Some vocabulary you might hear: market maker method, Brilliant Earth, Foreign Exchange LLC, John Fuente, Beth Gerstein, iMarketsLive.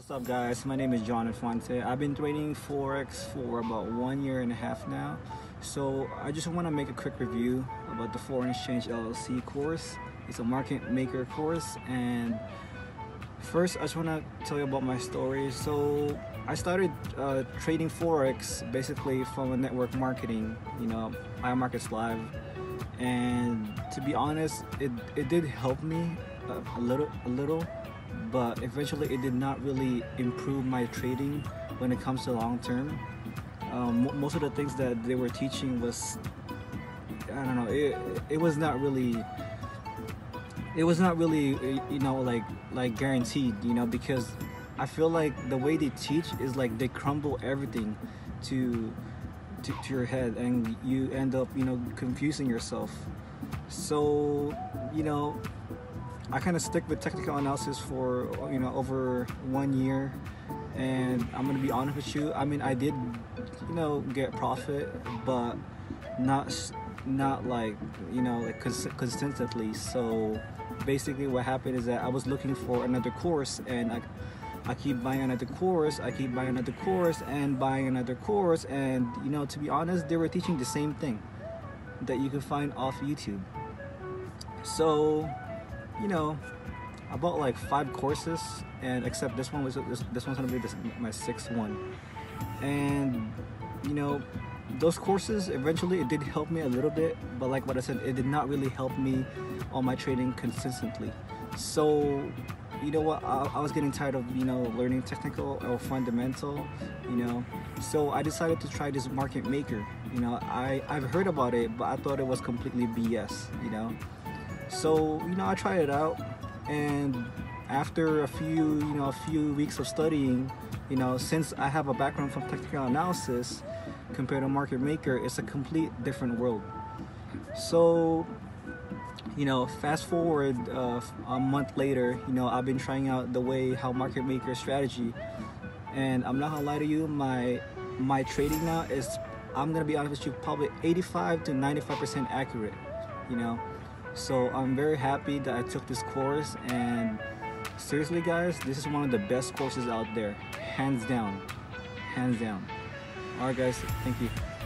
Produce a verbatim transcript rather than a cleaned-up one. What's up, guys? My name is John Fuente. I've been trading Forex for about one year and a half now. So I just want to make a quick review about the Foreign Exchange L L C course. It's a market maker course. And first, I just want to tell you about my story. So I started uh, trading Forex basically from a network marketing, you know, iMarketsLive. And to be honest, it, it did help me a, a little, a little. But eventually it did not really improve my trading when it comes to long term. Um, most of the things that they were teaching was, I don't know, it, it was not really, it was not really, you know, like, like guaranteed, you know, because I feel like the way they teach is like they crumble everything to, to, to your head, and you end up, you know, confusing yourself. So, you know, I kind of stick with technical analysis for, you know, over one year, and I'm gonna be honest with you. I mean, I did, you know, get profit, but not, not like, you know, like cons consistently. So basically, what happened is that I was looking for another course, and I, I keep buying another course, I keep buying another course, and buying another course, and you know, to be honest, they were teaching the same thing that you can find off YouTube. So, you know, I bought like five courses, and except this one was this, this one's gonna be this, my sixth one. And you know, those courses eventually it did help me a little bit, but like what I said, it did not really help me on my trading consistently. So you know what, I, I was getting tired of, you know, learning technical or fundamental, you know. So I decided to try this market maker. You know, I I've heard about it, but I thought it was completely B S. You know. So, you know, I tried it out, and after a few, you know, a few weeks of studying, you know, since I have a background from technical analysis compared to market maker, it's a complete different world. So, you know, fast forward uh, a month later, you know, I've been trying out the way how market maker strategy, and I'm not gonna lie to you, my, my trading now is, I'm gonna be honest with you, probably eighty-five to ninety-five percent accurate, you know. So I'm very happy that I took this course, and seriously guys, this is one of the best courses out there, hands down, hands down. Alright guys, thank you.